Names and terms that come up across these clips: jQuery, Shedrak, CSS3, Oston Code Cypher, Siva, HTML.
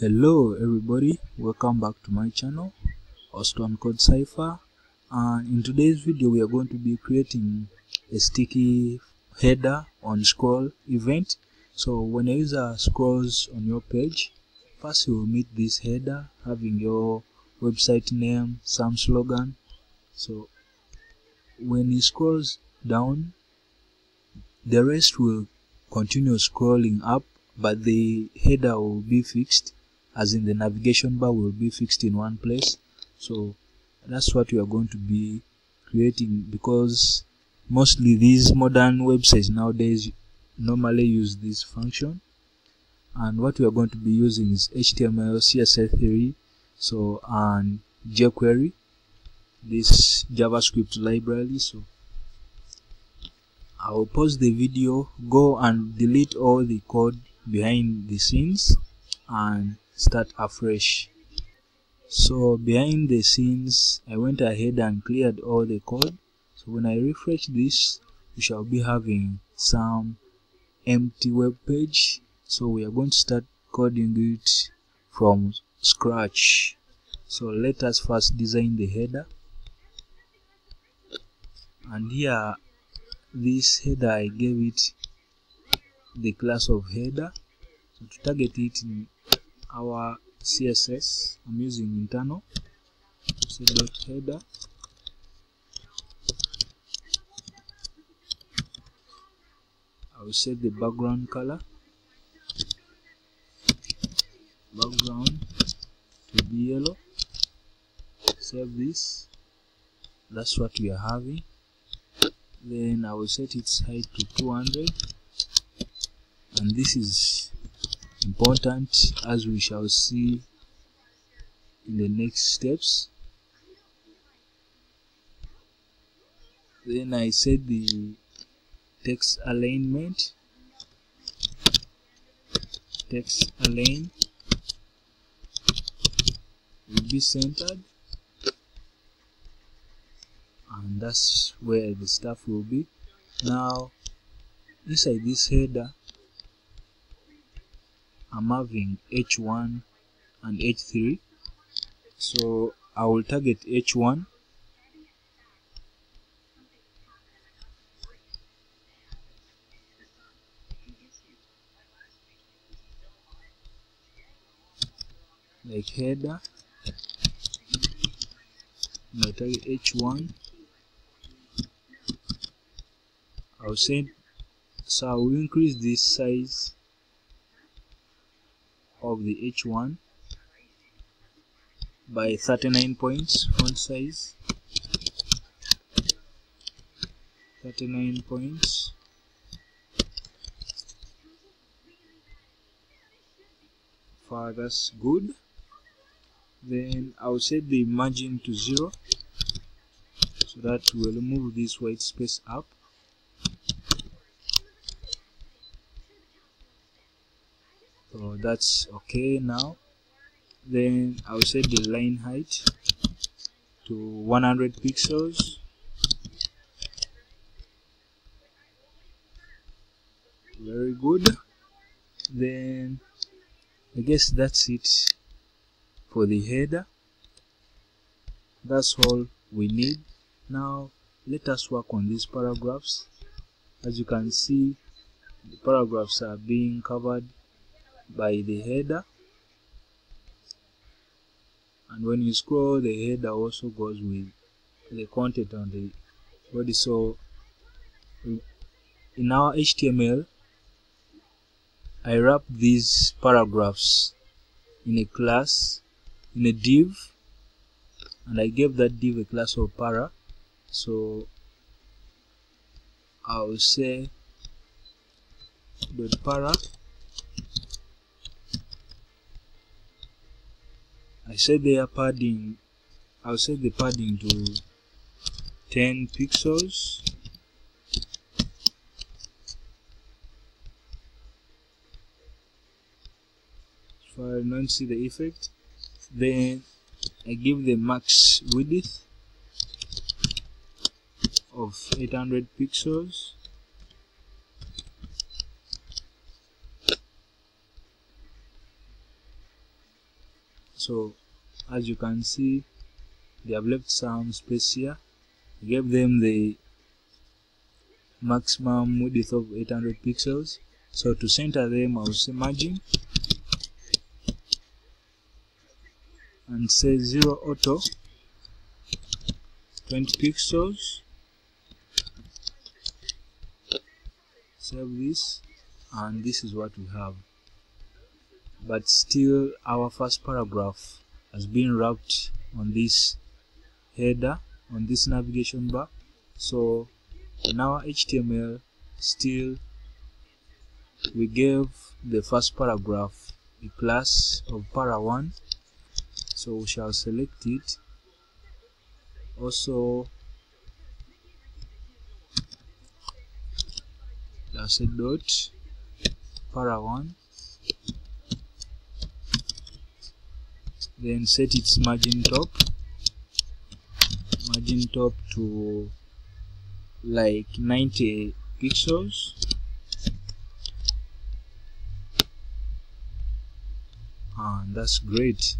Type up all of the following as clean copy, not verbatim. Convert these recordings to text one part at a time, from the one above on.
Hello everybody, welcome back to my channel Oston Code Cypher, and in today's video we are going to be creating a sticky header on scroll event. So when a user scrolls on your page, first you will meet this header having your website name, some slogan. So when he scrolls down, the rest will continue scrolling up, but the header will be fixed, as in the navigation bar will be fixed in one place. So that's what we are going to be creating, because mostly these modern websites nowadays normally use this function. And what we are going to be using is HTML, CSS3, so and jQuery, this JavaScript library. So I will pause the video, go and delete all the code behind the scenes and start afresh. So behind the scenes I went ahead and cleared all the code. So when I refresh this, we shall be having some empty web page. So we are going to start coding it from scratch. So let us first design the header, and here this header I gave it the class of header. So to target it in our CSS, I'm using internal, so dot header, I will set the background color, background to be yellow. Save this, that's what we are having. Then I will set its height to 200, and this is important as we shall see in the next steps. Then I set the text alignment, text align will be centered, and that's where the stuff will be. Now inside this header I'm having h1 and h3, so I will target h1, like header, and I target h1. I'll send, so I will increase this size of the h1 by 39 points, font size 39 points. For that's good. Then I will set the margin to 0, so that will remove this white space up. So that's okay. Now then I will set the line height to 100 pixels, very good. Then I guess that's it for the header, that's all we need. Now let us work on these paragraphs. As you can see, the paragraphs are being covered by the header, and when you scroll, the header also goes with the content on the body. So in our HTML I wrap these paragraphs in a class, in a div, and I gave that div a class of para. So I will say dot para. I set their padding, I'll set the padding to 10 pixels. If I don't see the effect, then I give the max width of 800 pixels. So as you can see, they have left some space here. I gave them the maximum width of 800 pixels. So to center them, I will say margin and say 0 auto 20 pixels. Save this, and this is what we have. But still, our first paragraph has been wrapped on this header, on this navigation bar. So in our HTML, still we gave the first paragraph a class of para1. So we shall select it. Also, let's say dot para1. Then set its margin top to like 90 pixels, and that's great.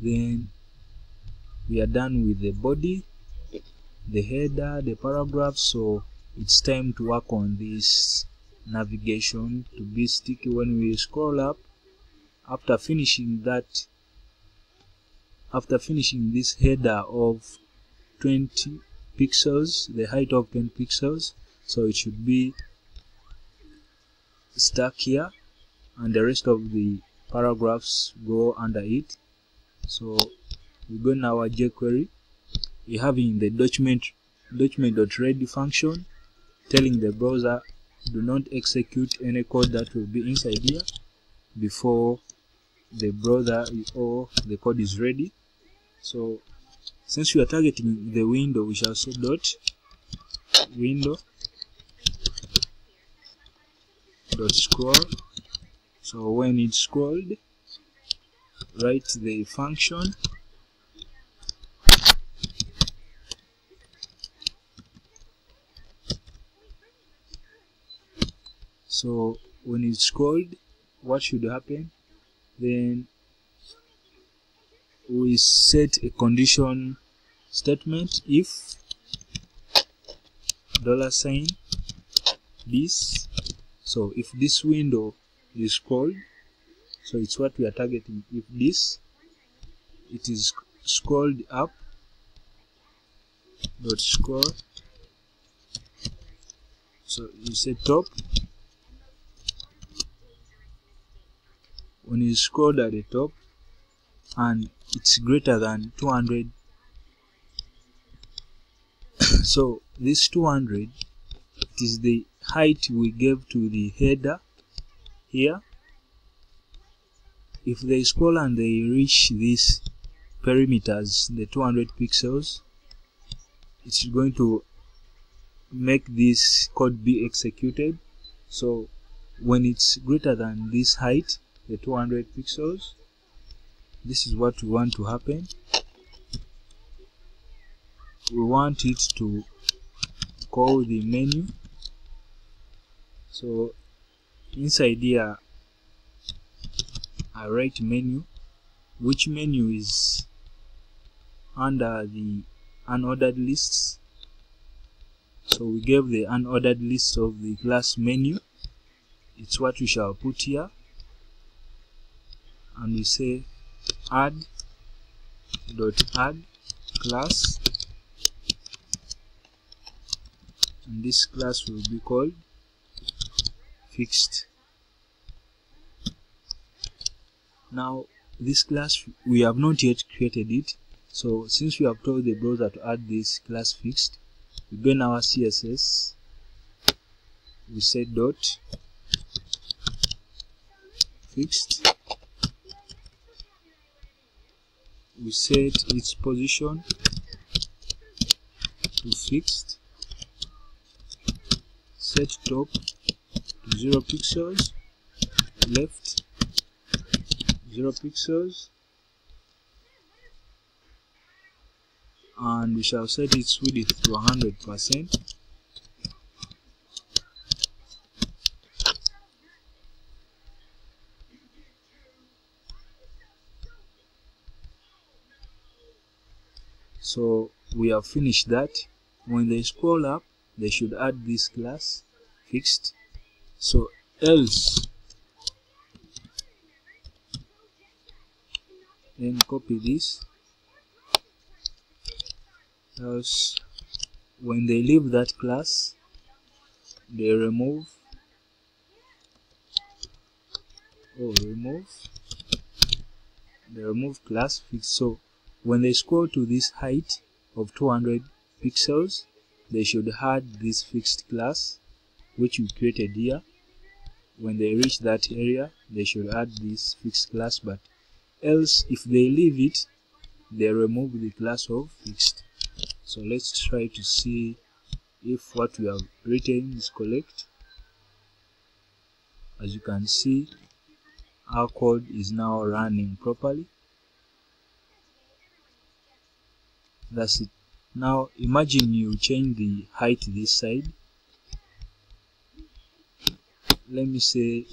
Then we are done with the body, the header, the paragraph. So it's time to work on this navigation to be sticky when we scroll up. After finishing this header of 20 pixels, the height of 10 pixels, so it should be stuck here, and the rest of the paragraphs go under it. So we go in our jQuery. We have in the document.ready function telling the browser do not execute any code that will be inside here before the browser or the code is ready. So since we are targeting the window, we shall say dot window dot scroll. So when it's scrolled, write the function so when it's scrolled, what should happen? Then we set a condition statement if $ this. So if this window is scrolled, so it's what we are targeting. If this it is scrolled up, dot scroll. So you say top. When it's scrolled at the top and it's greater than 200, so this 200, it is the height we gave to the header here. If they scroll and they reach these perimeters, the 200 pixels, it's going to make this code be executed. So when it's greater than this height, the 200 pixels, this is what we want to happen. We want it to call the menu. So inside here, I write menu, which menu is under the unordered lists. So we gave the unordered list of the class menu. It's what we shall put here, and we say add class, and this class will be called fixed. Now this class, we have not yet created it, so since we have told the browser to add this class fixed, we go in our CSS, we say dot fixed, we set its position to fixed, set top to 0 pixels, left 0 pixels, and we shall set its width to 100%. So we have finished that. When they scroll up, they should add this class fixed. So else, then copy this. Else, when they leave that class, they remove remove class fixed. So when they scroll to this height of 200 pixels, they should add this fixed class which we created here. When they reach that area, they should add this fixed class, but else if they leave it, they remove the class of fixed. So let's try to see if what we have written is correct. As you can see, our code is now running properly. That's it. Now imagine you change the height this side. Let me say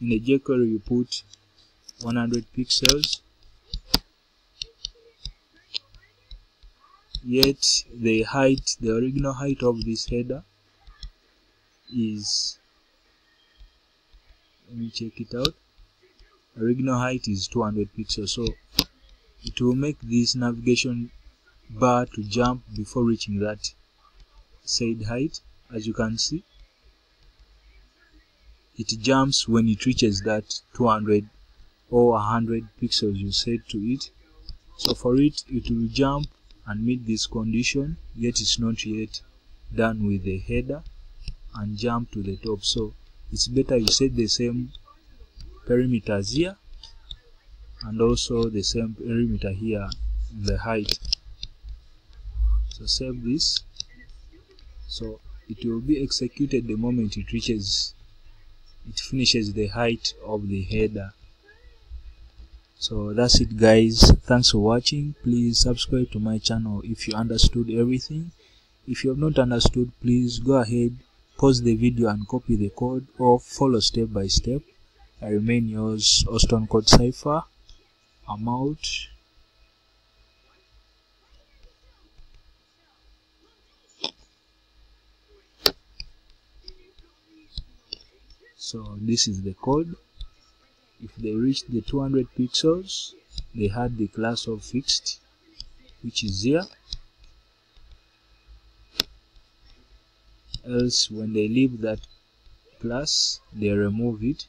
in a jQuery you put 100 pixels, yet the height, the original height of this header is, let me check it out, original height is 200 pixels. So it will make this navigation bar to jump before reaching that said height. As you can see, it jumps when it reaches that 200 or 100 pixels you set to it. So for it, it will jump and meet this condition, yet it's not yet done with the header and jump to the top. So it's better you set the same perimeters here and also the same perimeter here, the height. So save this. So it will be executed the moment it reaches, it finishes the height of the header. So that's it guys, thanks for watching. Please subscribe to my channel if you understood everything. If you have not understood, please go ahead, pause the video and copy the code or follow step by step. I remain yours, Oston Code Cypher. I'm out. So this is the code. If they reach the 200 pixels, they had the class of fixed, which is here. Else when they leave that class, they remove it.